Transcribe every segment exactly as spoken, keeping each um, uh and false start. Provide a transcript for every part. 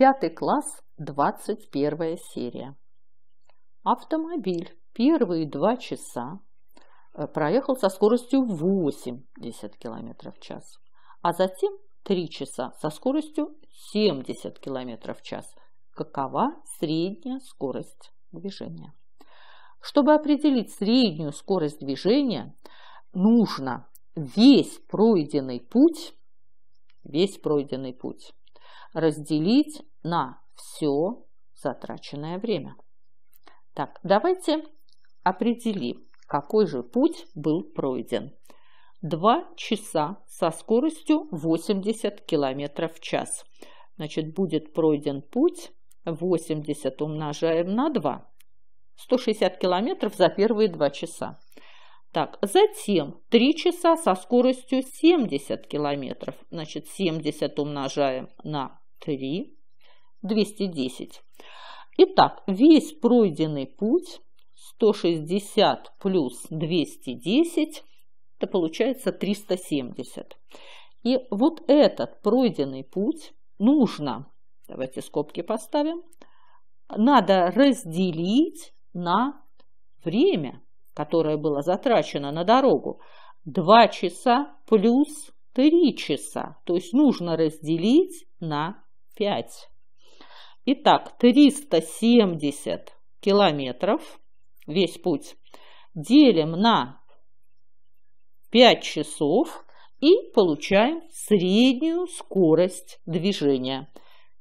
Пятый класс, двадцать первая серия. Автомобиль первые два часа проехал со скоростью восемьдесят километров в час, а затем три часа со скоростью семьдесят километров в час. Какова средняя скорость движения? Чтобы определить среднюю скорость движения, нужно весь пройденный путь, весь пройденный путь разделить на все затраченное время. Так, давайте определим, какой же путь был пройден. два часа со скоростью восемьдесят километров в час. Значит, будет пройден путь восемьдесят умножаем на два. сто шестьдесят километров за первые два часа. Так, затем три часа со скоростью семьдесят километров. Значит, семьдесят умножаем на три. двести десять. Итак, весь пройденный путь сто шестьдесят плюс двести десять, это получается триста семьдесят. И вот этот пройденный путь нужно, давайте скобки поставим, надо разделить на время, которое было затрачено на дорогу. два часа плюс три часа. То есть нужно разделить на пять. Итак, триста семьдесят километров, весь путь, делим на пять часов и получаем среднюю скорость движения.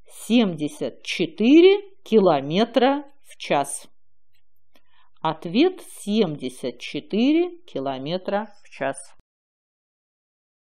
семьдесят четыре километра в час. Ответ семьдесят четыре километра в час.